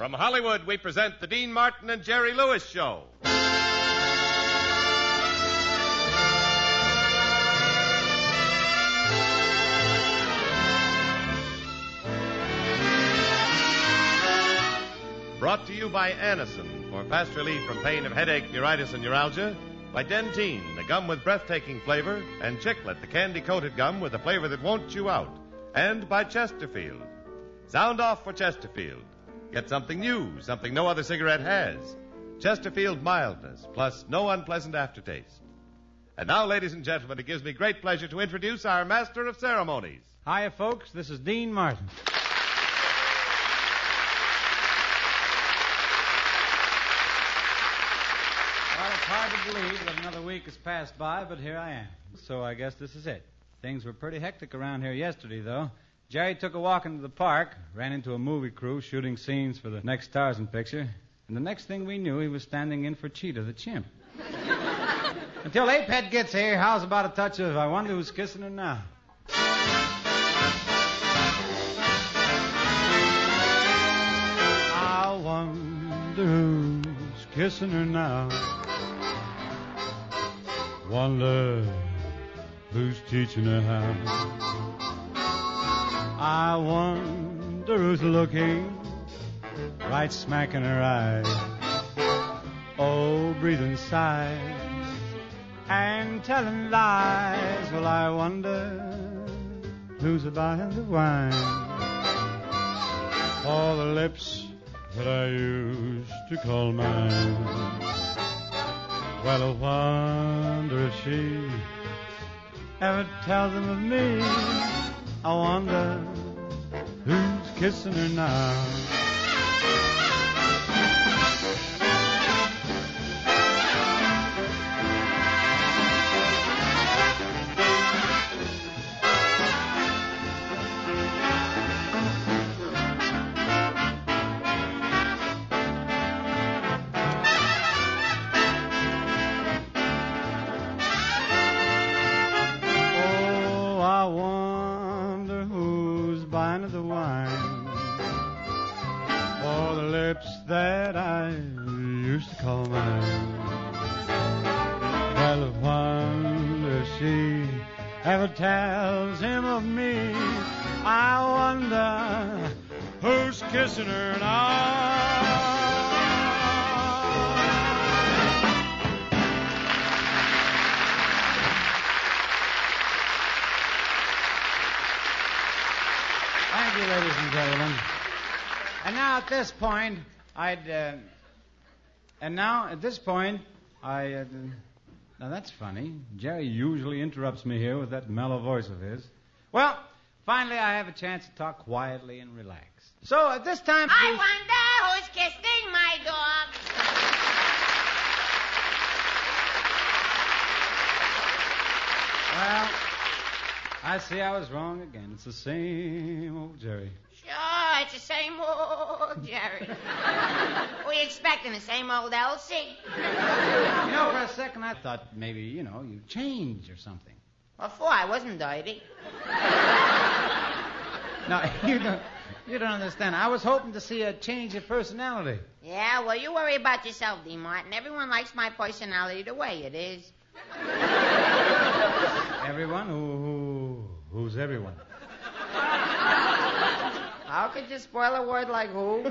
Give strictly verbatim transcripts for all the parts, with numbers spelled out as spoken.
From Hollywood, we present the Dean Martin and Jerry Lewis Show. Brought to you by Anacin for fast relief from pain of headache, neuritis, and neuralgia. By Dentyne, the gum with breathtaking flavor. And Chiclet, the candy-coated gum with a flavor that won't chew out. And by Chesterfield. Sound off for Chesterfield. Get something new, something no other cigarette has. Chesterfield mildness, plus no unpleasant aftertaste. And now, ladies and gentlemen, it gives me great pleasure to introduce our master of ceremonies. Hiya, folks. This is Dean Martin. Hard to believe that another week has passed by, but here I am. So I guess this is it. Things were pretty hectic around here yesterday, though. Jerry took a walk into the park, ran into a movie crew shooting scenes for the next Tarzan picture, and the next thing we knew, he was standing in for Cheetah the chimp. Until Apet gets here, how's about a touch of I Wonder Who's Kissing Her Now? I wonder who's kissing her now. Wonder who's teaching her how. I wonder who's looking right smack in her eyes. Oh, breathing sighs and telling lies. Well, I wonder who's buying the wine for the lips that I used to call mine. Well, I wonder if she ever tells them of me. I wonder who's kissing her now. Thank you, ladies and gentlemen. And now at this point, I'd, uh, and now at this point, I, uh, now that's funny. Jerry usually interrupts me here with that mellow voice of his. Well, finally I have a chance to talk quietly and relax. So at this time... I please... wonder who's kissing my dog. Well... I see I was wrong again. It's the same old Jerry. Sure, it's the same old Jerry. We expecting the same old Elsie. You know, for a second I thought maybe, you know, you changed or something. Before I wasn't dirty. No, you don't, you don't understand. I was hoping to see a change in personality. Yeah, well, you worry about yourself, Dean Martin. Everyone likes my personality the way it is. Everyone? Who, who? Who's everyone? How could you spoil a word like who?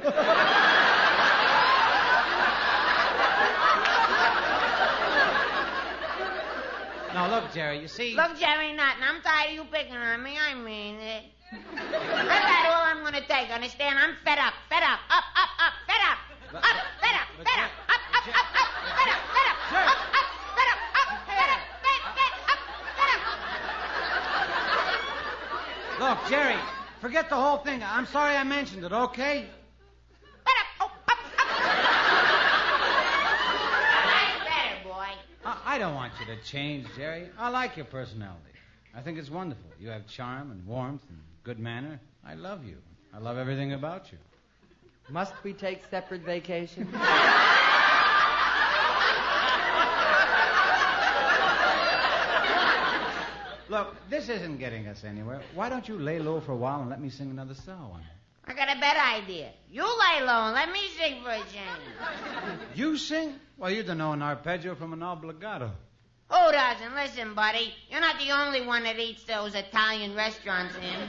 Now, look, Jerry, you see... Look, Jerry, nothing. I'm tired of you picking on me. I mean it. I've had all I'm going to take, understand? I'm fed up, fed up, up, up, up, fed up, but, up, fed up, fed up, up, up, up, up, fed up, fed up, Jerry. Up, up, fed up, up, fed up. Look, Jerry, forget the whole thing. I'm sorry I mentioned it, okay? Better, oh, up, up. I better, boy. I, I don't want you to change, Jerry. I like your personality. I think it's wonderful. You have charm and warmth and good manner. I love you. I love everything about you. Must we take separate vacations? Look, this isn't getting us anywhere. Why don't you lay low for a while and let me sing another song? I got a better idea. You lay low and let me sing for a change. You sing? Well, you don't know an arpeggio from an obbligato. Who doesn't? Listen, buddy, you're not the only one that eats those Italian restaurants in.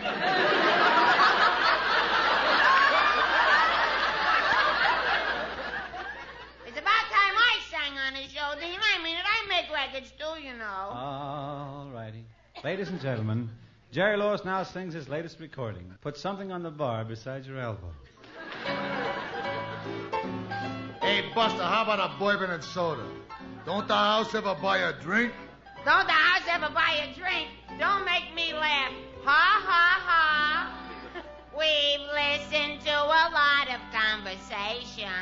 It's about time I sang on the show, Dean. I mean it. I make records, too, you know. All righty. Ladies and gentlemen, Jerry Lewis now sings his latest recording. Put something on the bar beside your elbow. Hey, Buster, how about a bourbon and soda? Don't the house ever buy a drink? Don't the house ever buy a drink? Don't make me laugh. Ha, ha, ha. We've listened to a lot of conversation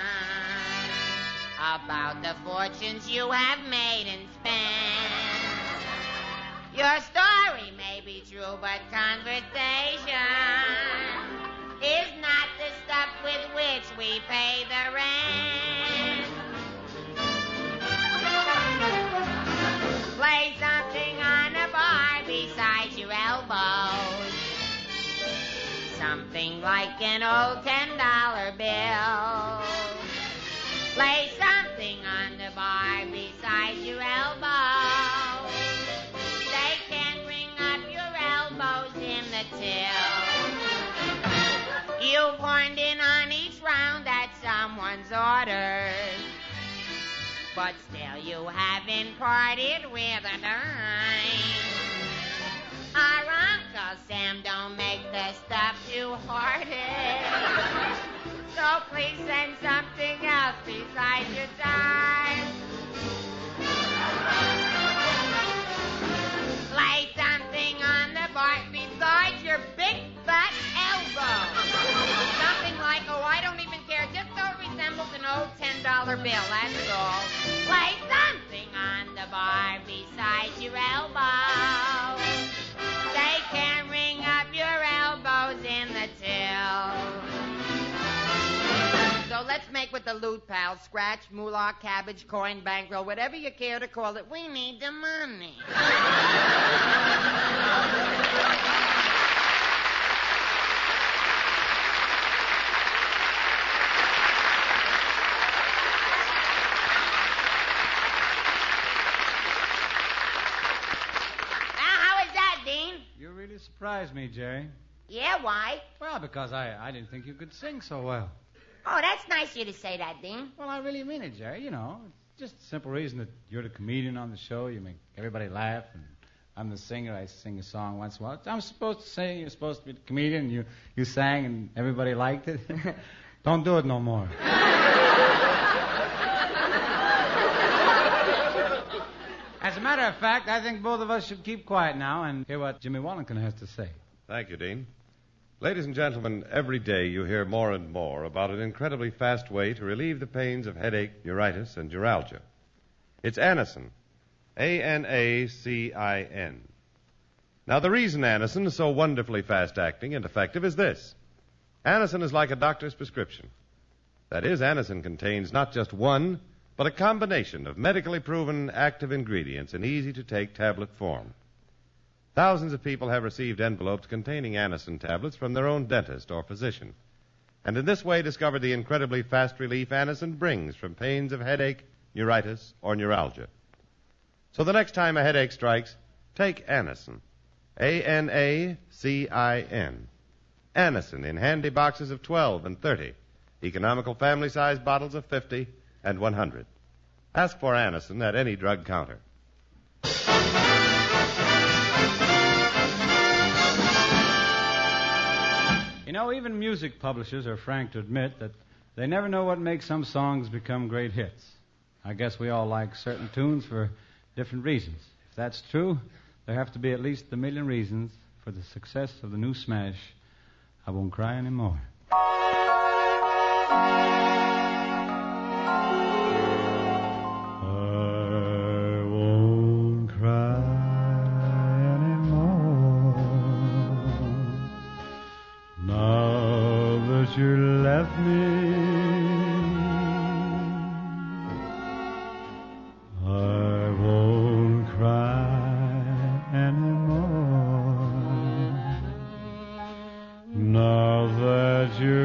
about the fortunes you have made and spent. Your story may be true, but conversation is not the stuff with which we pay the rent. Play something on a bar beside your elbows. Something like an old ten dollar bill. Play something on the bar beside your elbows. They can ring up your elbows in the till. You've horned in on each round at someone's orders. But still you haven't parted with a dime. Our Uncle Sam don't make the stuff two-hearted. So please send something else besides your dime. Play something on the bar besides your big fat elbow. Something like, oh, I don't even care, just don't resemble an old ten dollar bill, that's all. Play something on the bar beside your elbow. They can ring up your elbows in the till. So let's make with the loot, pal. Scratch, moolah, cabbage, coin, bankroll, whatever you care to call it. We need the money. Surprised me, Jerry. Yeah, why? Well, because I, I didn't think you could sing so well. Oh, that's nice of you to say that, Dean. Well, I really mean it, Jerry. You know, it's just a simple reason that you're the comedian on the show. You make everybody laugh, and I'm the singer. I sing a song once in a while. I'm supposed to sing. You're supposed to be the comedian. And you, you sang, and everybody liked it. Don't do it no more. As a matter of fact, I think both of us should keep quiet now and hear what Jimmy Wallington has to say. Thank you, Dean. Ladies and gentlemen, every day you hear more and more about an incredibly fast way to relieve the pains of headache, neuritis, and neuralgia. It's Anacin. A N A C I N. Now, the reason Anacin is so wonderfully fast-acting and effective is this. Anacin is like a doctor's prescription. That is, Anacin contains not just one, but a combination of medically proven active ingredients in easy-to-take tablet form. Thousands of people have received envelopes containing Anacin tablets from their own dentist or physician, and in this way discovered the incredibly fast relief Anacin brings from pains of headache, neuritis, or neuralgia. So the next time a headache strikes, take Anacin. A N A C I N. Anacin in handy boxes of twelve and thirty, economical family-sized bottles of fifty, and one hundred. Ask for Anacin at any drug counter. You know, even music publishers are frank to admit that they never know what makes some songs become great hits. I guess we all like certain tunes for different reasons. If that's true, there have to be at least a million reasons for the success of the new smash, I Won't Cry Anymore. Now that you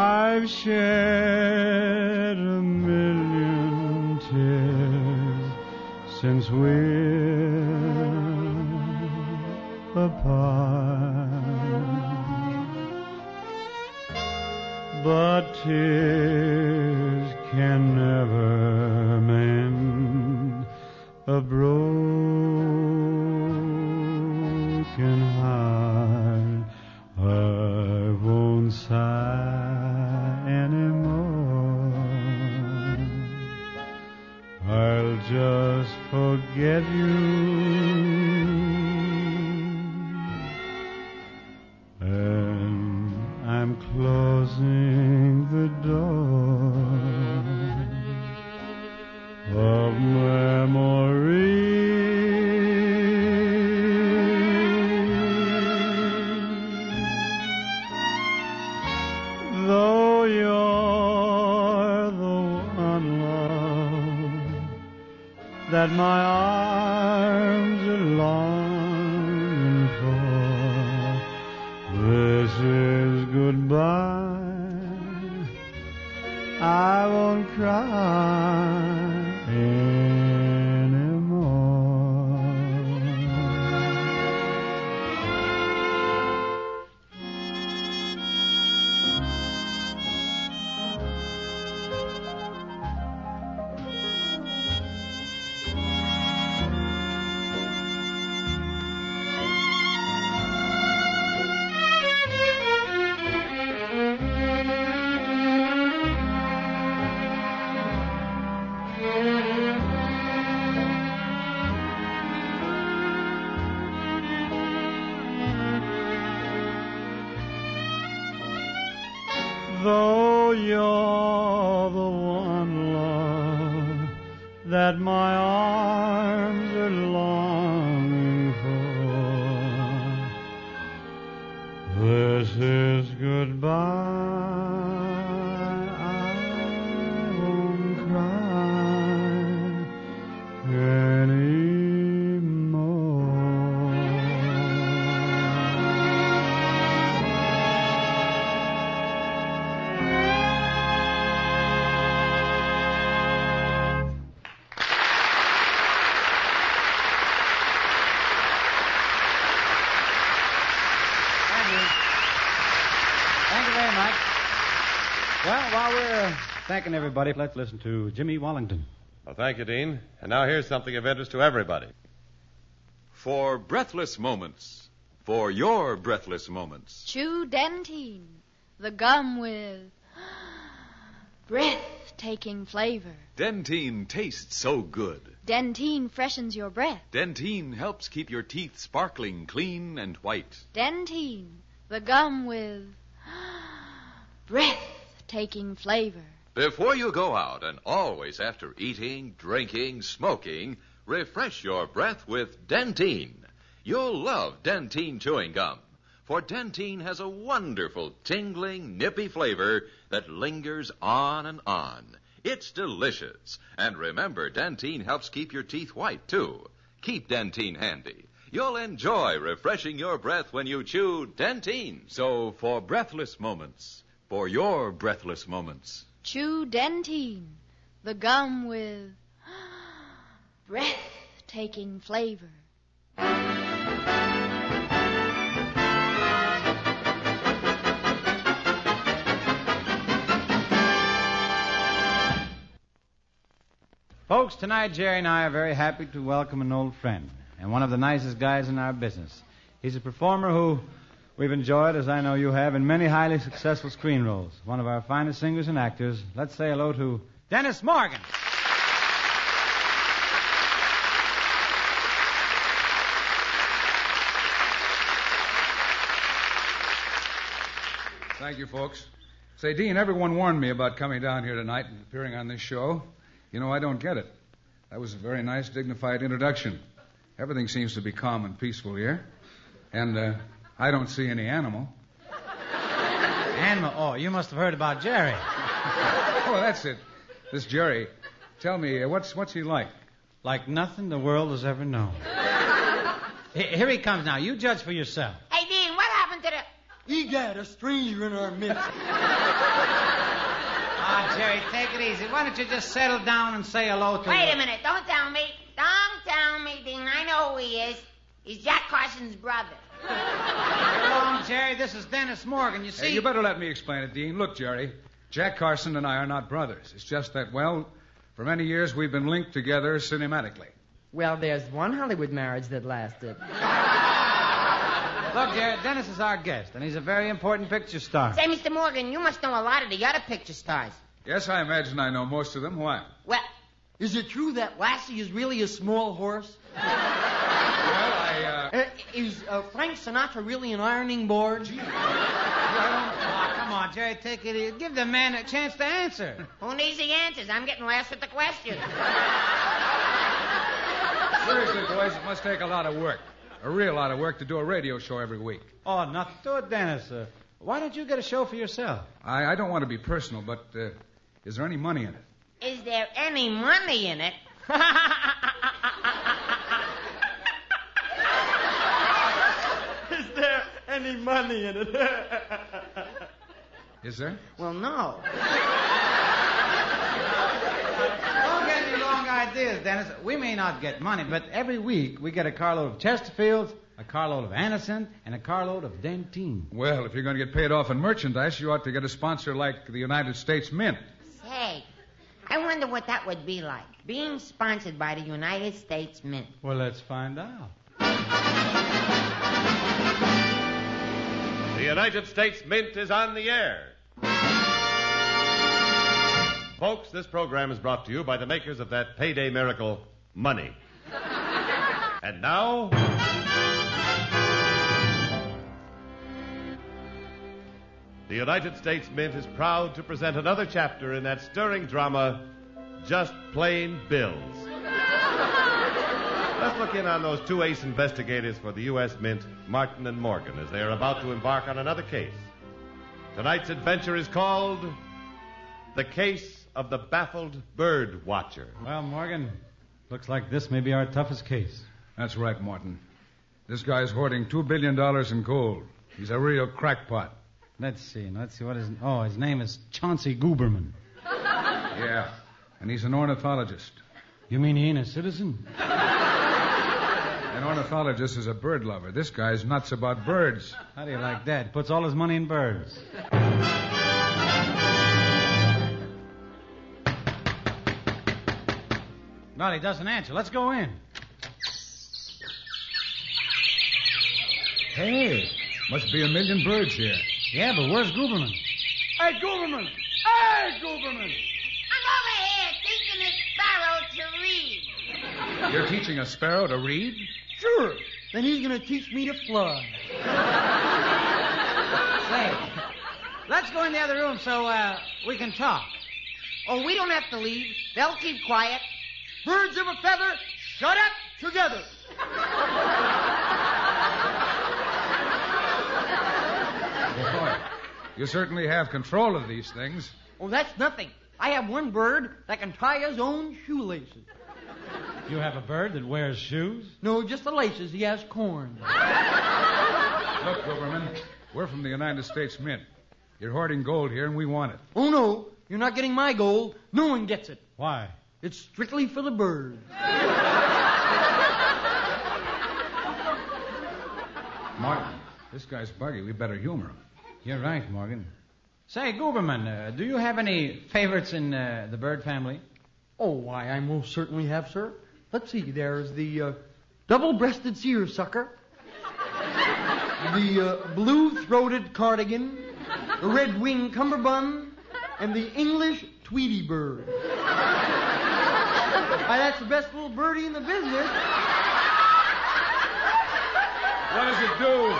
I've shed a million tears since we're apart, but tears can never mend a broken heart. I won't sigh anymore. I'll just forget you, and I'm closing the door of memory. Though you're the one love that my arms are longing for, this is goodbye. I won't cry that my arms are longing for. This is goodbye. I won't cry anymore. Well, while we're thanking everybody, let's listen to Jimmy Wallington. Well, thank you, Dean. And now here's something of interest to everybody. For breathless moments, for your breathless moments, chew Dentyne, the gum with breathtaking flavor. Dentyne tastes so good. Dentyne freshens your breath. Dentyne helps keep your teeth sparkling clean and white. Dentyne, the gum with breath. Taking flavor. Before you go out and always after eating, drinking, smoking, refresh your breath with Dentyne. You'll love Dentyne chewing gum, for Dentyne has a wonderful, tingling, nippy flavor that lingers on and on. It's delicious. And remember, Dentyne helps keep your teeth white, too. Keep Dentyne handy. You'll enjoy refreshing your breath when you chew Dentyne. So for breathless moments, for your breathless moments, chew Dentyne, the gum with breathtaking flavor. Folks, tonight Jerry and I are very happy to welcome an old friend and one of the nicest guys in our business. He's a performer who we've enjoyed, as I know you have, in many highly successful screen roles. One of our finest singers and actors. Let's say hello to Dennis Morgan. Thank you, folks. Say, Dean, everyone warned me about coming down here tonight and appearing on this show. You know, I don't get it. That was a very nice, dignified introduction. Everything seems to be calm and peaceful here. And, uh... I don't see any animal. Animal? Oh, you must have heard about Jerry. Oh, that's it. This Jerry. Tell me, uh, what's what's he like? Like nothing the world has ever known. Here he comes now. You judge for yourself. Hey, Dean, what happened to the... Egad, a stranger in our midst. Oh, Jerry, take it easy. Why don't you just settle down and say hello to Wait you? a minute. Don't tell me. Don't tell me, Dean. I know who he is. He's Jack Carson's brother. Wrong, Jerry. This is Dennis Morgan. You see... Hey, you better let me explain it, Dean. Look, Jerry, Jack Carson and I are not brothers. It's just that, well, for many years we've been linked together cinematically. Well, there's one Hollywood marriage that lasted. Look, Jerry, Dennis is our guest, and he's a very important picture star. Say, Mister Morgan, you must know a lot of the other picture stars. Yes, I imagine I know most of them. Why? Well, is it true that Lassie is really a small horse? Well, I, uh... uh is uh, Frank Sinatra really an ironing board? Gee. Oh, come on, Jerry, take it easy. Give the man a chance to answer. Who needs the answers? I'm getting last with the questions. Seriously, boys, it must take a lot of work. A real lot of work to do a radio show every week. Oh, nothing to it, Dennis. Uh, why don't you get a show for yourself? I, I don't want to be personal, but uh, is there any money in it? Is there any money in it? Is there any money in it? Is there? Well, no. Ideas, Dennis. We may not get money, but every week we get a carload of Chesterfields, a carload of Anacin, and a carload of Dentyne. Well, if you're going to get paid off in merchandise, you ought to get a sponsor like the United States Mint. Say, I wonder what that would be like, being sponsored by the United States Mint. Well, let's find out. The United States Mint is on the air. Folks, this program is brought to you by the makers of that payday miracle, money. And now... The United States Mint is proud to present another chapter in that stirring drama, Just Plain Bills. Let's look in on those two ace investigators for the U S Mint, Martin and Morgan, as they are about to embark on another case. Tonight's adventure is called... The Case of the Baffled Bird Watcher. Well, Morgan, looks like this may be our toughest case. That's right, Martin. This guy's hoarding two billion dollars in gold. He's a real crackpot. Let's see. Let's see. What is... Oh, his name is Chauncey Gooberman. Yeah, and he's an ornithologist. You mean he ain't a citizen? An ornithologist is a bird lover. This guy's nuts about birds. How do you like that? Puts all his money in birds. Well, he doesn't answer. Let's go in. Hey, must be a million birds here. Yeah, but where's Gooberman? Hey, Gooberman! Hey, Gooberman! I'm over here teaching a sparrow to read. You're teaching a sparrow to read? Sure. Then he's going to teach me to fly. Say, let's go in the other room so uh, we can talk. Oh, we don't have to leave. They'll keep quiet. Birds of a feather, shut up together. Boy, you certainly have control of these things. Oh, that's nothing. I have one bird that can tie his own shoelaces. You have a bird that wears shoes? No, just the laces. He has corn. Look, Gooberman, we're from the United States Mint. You're hoarding gold here, and we want it. Oh, no, you're not getting my gold. No one gets it. Why? It's strictly for the birds. Martin, this guy's buggy. We better humor him. You're right, Morgan. Say, Gooberman, uh, do you have any favorites in uh, the bird family? Oh, why, I most certainly have, sir. Let's see, there's the uh, double-breasted seersucker, the uh, blue-throated cardigan, the red-winged cummerbund, and the English Tweety bird. Why, that's the best little birdie in the business. What does it do?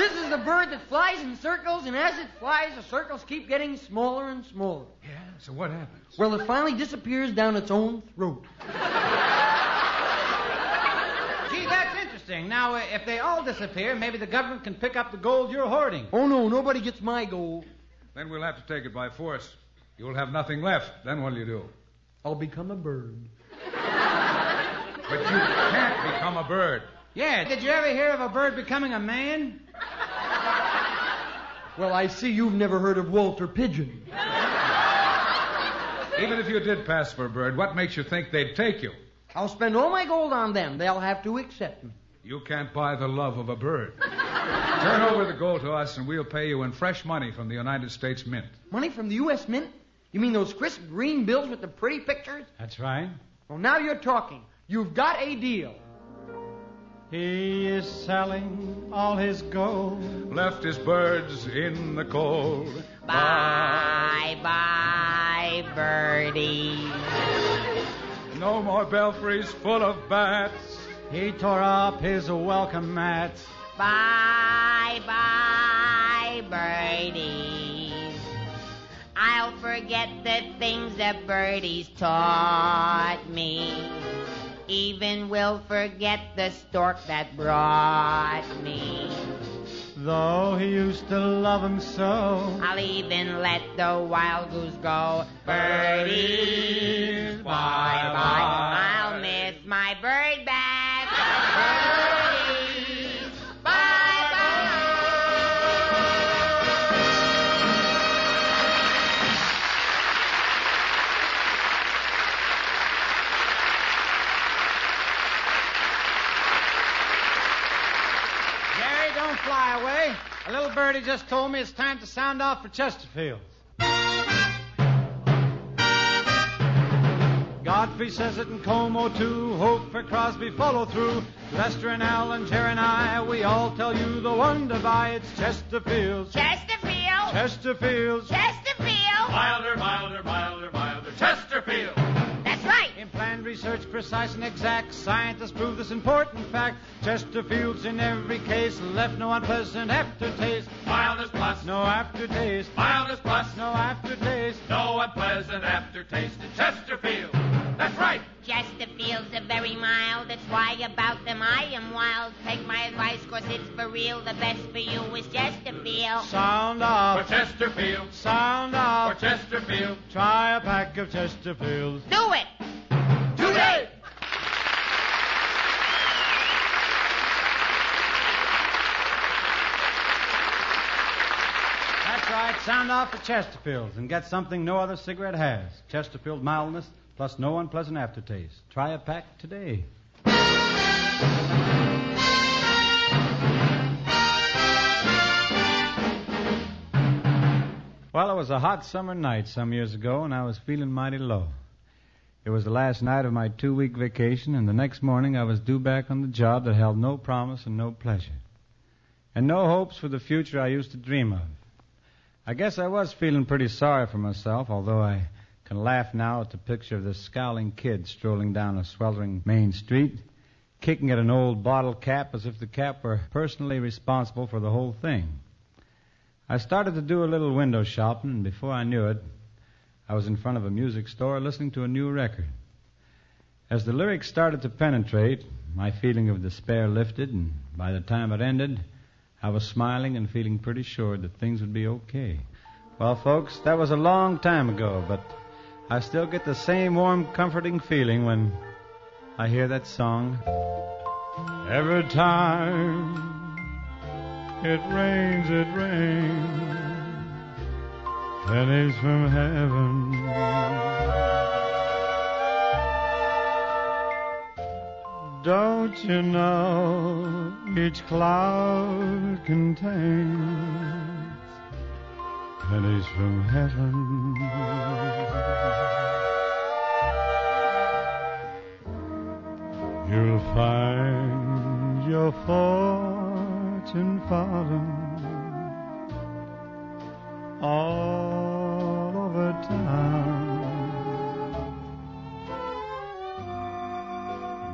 This is a bird that flies in circles, and as it flies, the circles keep getting smaller and smaller. Yeah, so what happens? Well, it finally disappears down its own throat. Gee, that's interesting. Now, if they all disappear, maybe the government can pick up the gold you're hoarding. Oh, no, nobody gets my gold. Then we'll have to take it by force. You'll have nothing left. Then what'll you do? I'll become a bird. But you can't become a bird. Yeah, did you ever hear of a bird becoming a man? Well, I see you've never heard of Walter Pidgeon. Even if you did pass for a bird, what makes you think they'd take you? I'll spend all my gold on them. They'll have to accept me. You can't buy the love of a bird. Turn over the gold to us, and we'll pay you in fresh money from the United States Mint. Money from the U S Mint? You mean those crisp green bills with the pretty pictures? That's right. Well, now you're talking. You've got a deal. He is selling all his gold. Left his birds in the cold. Bye, bye, birdie. No more belfries full of bats. He tore up his welcome mat. Bye, bye, birdie. I'll forget the things the birdies taught me. Even will forget the stork that brought me. Though he used to love him so, I'll even let the wild goose go. Birdies, bye-bye. I'll miss my bird back. Birdies, fly away. A little birdie just told me it's time to sound off for Chesterfield. Godfrey says it in Como too. Hope for Crosby, follow through. Lester and Al and Jerry and I, we all tell you the one to buy. It's Chesterfield. Chesterfield. Chesterfield. Chesterfield. Milder, milder, milder, milder. Chesterfield. That's right. In planned research, precise and exact, scientists prove this important fact. Chesterfields in every case left no unpleasant aftertaste. Mildest plus. No aftertaste. Mildest plus. No aftertaste. No unpleasant aftertaste in Chesterfield. That's right. Chesterfields are very mild. That's why about them I am wild. Take my advice, cause it's for real. The best for you is Chesterfield. Sound off. For Chesterfield. Sound off. For Chesterfield. Try a pack of Chesterfields. Do it. Today. That's right. Sound off for Chesterfields and get something no other cigarette has. Chesterfield mildness. Plus no unpleasant aftertaste. Try a pack today. Well, it was a hot summer night some years ago, and I was feeling mighty low. It was the last night of my two-week vacation, and the next morning I was due back on the job that held no promise and no pleasure, and no hopes for the future I used to dream of. I guess I was feeling pretty sorry for myself, although I can laugh now at the picture of this scowling kid strolling down a sweltering main street, kicking at an old bottle cap as if the cap were personally responsible for the whole thing. I started to do a little window shopping, and before I knew it, I was in front of a music store listening to a new record. As the lyrics started to penetrate, my feeling of despair lifted, and by the time it ended, I was smiling and feeling pretty sure that things would be okay. Well, folks, that was a long time ago, but I still get the same warm, comforting feeling when I hear that song. Every time it rains, it rains, pennies from heaven. Don't you know each cloud contains pennies from heaven? You'll find your fortune falling all over town.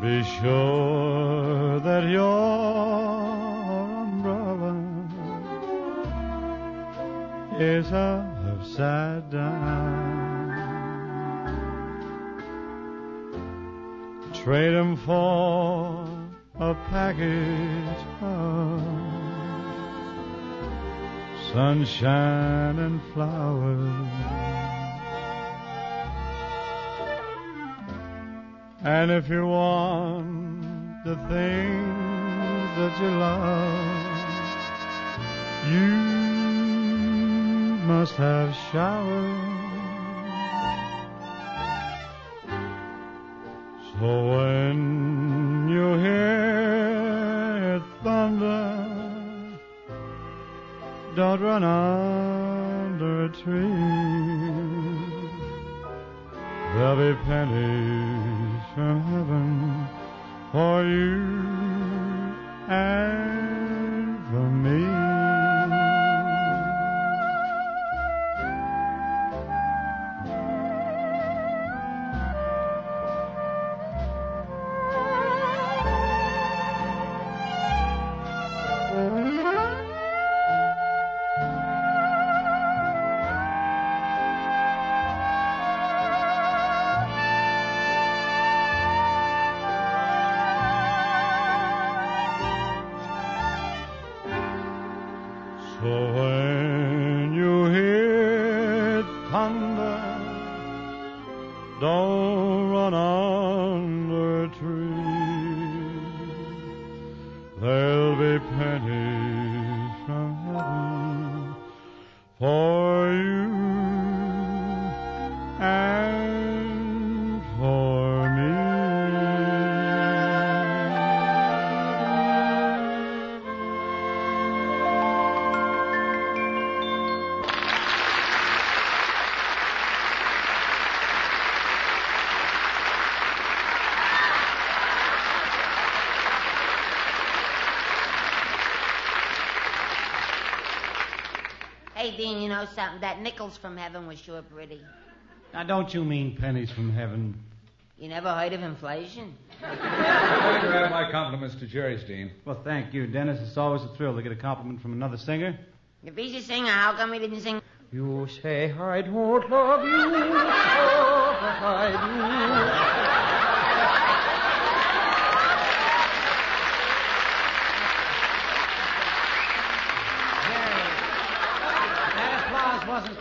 Be sure that your umbrella is upside down. Trade 'em for a package of sunshine and flowers. And if you want the things that you love, you must have showers. So when you hear it thunder, don't run under a tree. There'll be pennies from heaven for you and for me. Dean, you know something? That nickels from heaven was sure pretty. Now, don't you mean pennies from heaven? You never heard of inflation? I'm glad you had my compliments to Jerry's, Dean. Well, thank you, Dennis. It's always a thrill to get a compliment from another singer. If he's a singer, how come he didn't sing? You say I don't love you, but I do.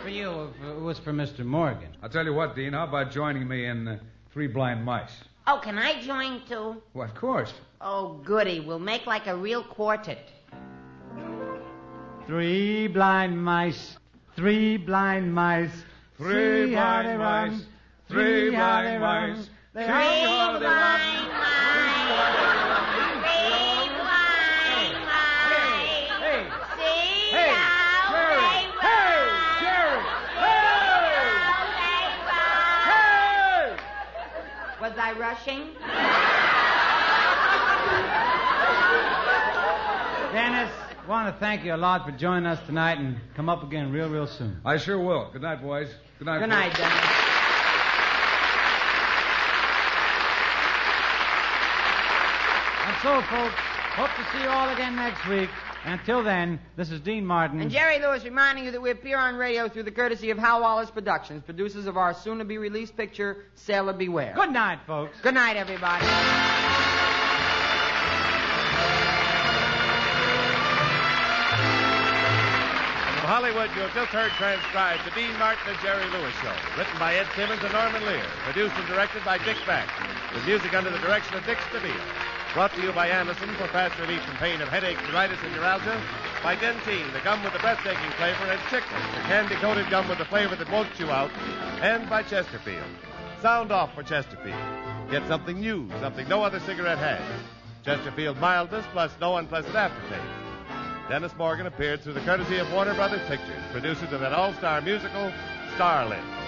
For you, it was for Mister Morgan. I'll tell you what, Dean, how about joining me in uh, Three Blind Mice? Oh, can I join, too? Well, of course. Oh, goody. We'll make like a real quartet. Three blind mice, three blind mice, three, three blind mice, run, three blind mice, three blind mice. Was I rushing? Dennis, I want to thank you a lot for joining us tonight and come up again real, real soon. I sure will. Good night, boys. Good night, Good boys. night, Dennis. And so, folks, hope to see you all again next week. Until then, this is Dean Martin. And Jerry Lewis reminding you that we appear on radio through the courtesy of Hal Wallis Productions, producers of our soon-to-be-released picture, Sailor Beware. Good night, folks. Good night, everybody. From Hollywood, you have just heard transcribed the Dean Martin and Jerry Lewis Show, written by Ed Simmons and Norman Lear, produced and directed by Dick Mack, with music under the direction of Dick Stabile. Brought to you by Anacin for fast relief from pain of headaches, neuritis, and neuralgia. By Dentyne, the gum with the breathtaking flavor, and Chiclets, the candy-coated gum with the flavor that won't chew out. And by Chesterfield. Sound off for Chesterfield. Get something new, something no other cigarette has. Chesterfield mildness plus no unpleasant aftertaste. Dennis Morgan appeared through the courtesy of Warner Brothers Pictures, producers of that all-star musical, Starlit.